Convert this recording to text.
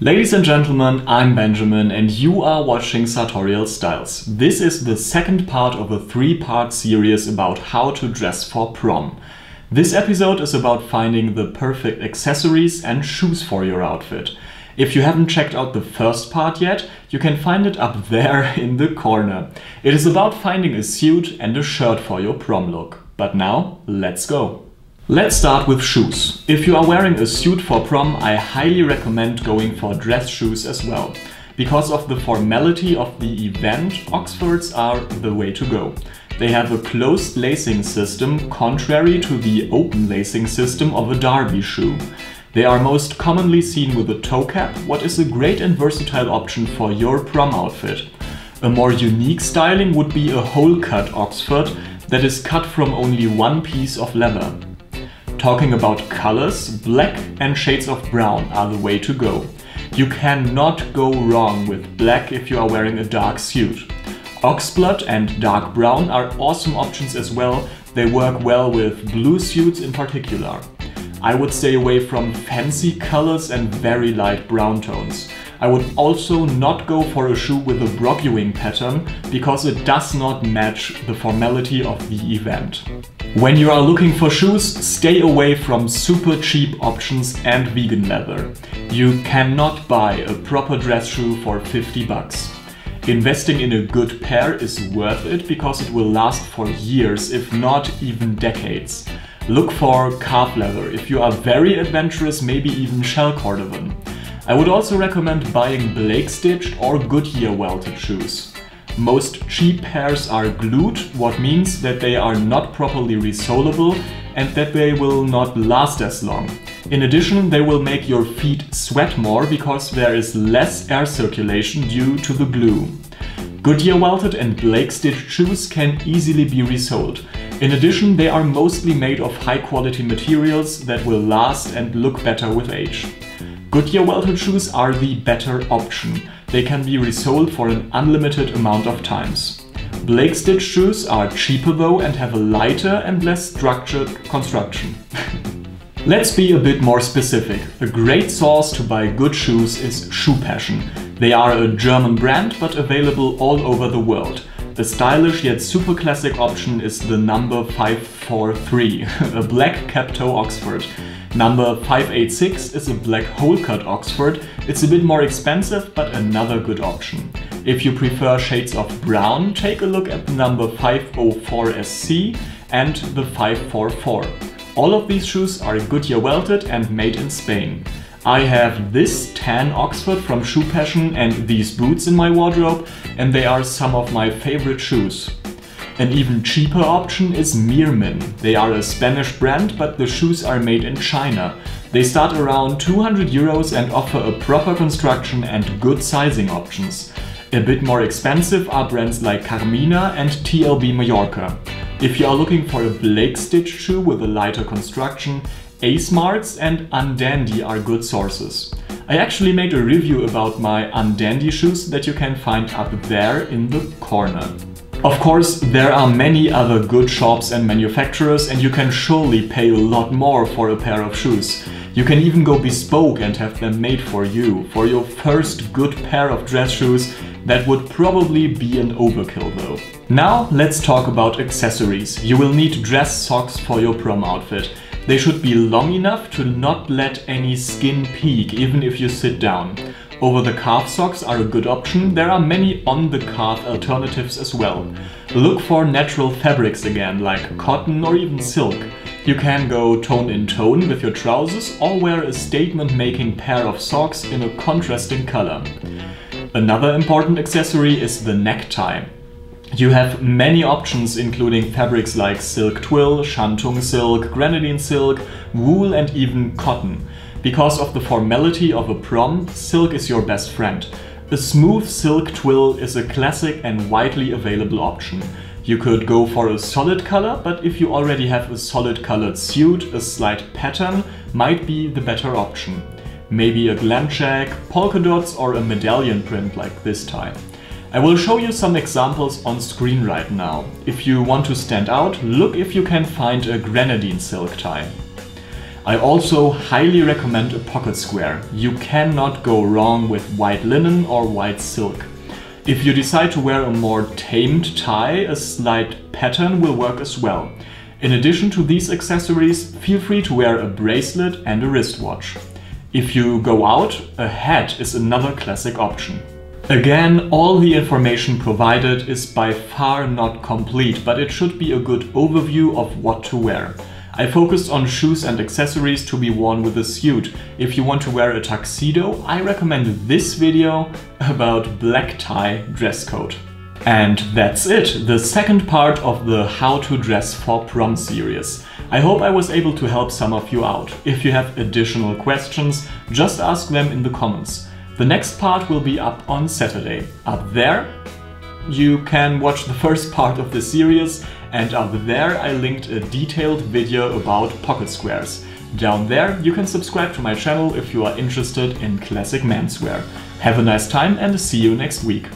Ladies and gentlemen, I'm Benjamin and you are watching Sartorial Styles. This is the second part of a three-part series about how to dress for prom. This episode is about finding the perfect accessories and shoes for your outfit. If you haven't checked out the first part yet, you can find it up there in the corner. It is about finding a suit and a shirt for your prom look. But now, let's go! Let's start with shoes. If you are wearing a suit for prom, I highly recommend going for dress shoes as well. Because of the formality of the event, Oxfords are the way to go. They have a closed lacing system, contrary to the open lacing system of a derby shoe. They are most commonly seen with a toe cap, what is a great and versatile option for your prom outfit. A more unique styling would be a hole-cut Oxford that is cut from only one piece of leather. Talking about colors, black and shades of brown are the way to go. You cannot go wrong with black if you are wearing a dark suit. Oxblood and dark brown are awesome options as well. They work well with blue suits in particular. I would stay away from fancy colors and very light brown tones. I would also not go for a shoe with a broguing pattern because it does not match the formality of the event. When you are looking for shoes, stay away from super cheap options and vegan leather. You cannot buy a proper dress shoe for 50 bucks. Investing in a good pair is worth it because it will last for years, if not even decades. Look for calf leather. If you are very adventurous, maybe even shell cordovan. I would also recommend buying Blake stitched or Goodyear welted shoes. Most cheap pairs are glued, what means that they are not properly resoleable and that they will not last as long. In addition, they will make your feet sweat more because there is less air circulation due to the glue. Goodyear welted and Blake stitched shoes can easily be resoled. In addition, they are mostly made of high-quality materials that will last and look better with age. Goodyear welted shoes are the better option. They can be resoled for an unlimited amount of times. Blake stitched shoes are cheaper though and have a lighter and less structured construction. Let's be a bit more specific. A great source to buy good shoes is Shoe Passion. They are a German brand but available all over the world. A stylish yet super classic option is the number 543, a black cap-toe Oxford. Number 586 is a black hole-cut Oxford. It's a bit more expensive, but another good option. If you prefer shades of brown, take a look at the number 504 SC and the 544. All of these shoes are Goodyear welted and made in Spain. I have this tan Oxford from Shoe Passion and these boots in my wardrobe, and they are some of my favorite shoes. An even cheaper option is Mirmin. They are a Spanish brand, but the shoes are made in China. They start around 200 euros and offer a proper construction and good sizing options. A bit more expensive are brands like Carmina and TLB Mallorca. If you are looking for a Blake stitched shoe with a lighter construction, Ace Marts and Undandy are good sources. I actually made a review about my Undandy shoes that you can find up there in the corner. Of course, there are many other good shops and manufacturers, and you can surely pay a lot more for a pair of shoes. You can even go bespoke and have them made for you. For your first good pair of dress shoes, that would probably be an overkill though. Now let's talk about accessories. You will need dress socks for your prom outfit. They should be long enough to not let any skin peek, even if you sit down. Over-the-calf socks are a good option. There are many on-the-calf alternatives as well. Look for natural fabrics again, like cotton or even silk. You can go tone-in-tone with your trousers or wear a statement-making pair of socks in a contrasting color. Another important accessory is the necktie. You have many options including fabrics like silk twill, shantung silk, grenadine silk, wool and even cotton. Because of the formality of a prom, silk is your best friend. A smooth silk twill is a classic and widely available option. You could go for a solid color, but if you already have a solid colored suit, a slight pattern might be the better option. Maybe a glen check, polka dots or a medallion print like this tie. I will show you some examples on screen right now. If you want to stand out, look if you can find a grenadine silk tie. I also highly recommend a pocket square. You cannot go wrong with white linen or white silk. If you decide to wear a more tamed tie, a slight pattern will work as well. In addition to these accessories, feel free to wear a bracelet and a wristwatch. If you go out, a hat is another classic option. Again, all the information provided is by far not complete, but it should be a good overview of what to wear. I focused on shoes and accessories to be worn with a suit. If you want to wear a tuxedo, I recommend this video about black tie dress code. And that's it, the second part of the How to Dress for Prom series. I hope I was able to help some of you out. If you have additional questions, just ask them in the comments. The next part will be up on Saturday. Up there, you can watch the first part of the series, and up there I linked a detailed video about pocket squares. Down there, you can subscribe to my channel if you are interested in classic menswear. Have a nice time and see you next week.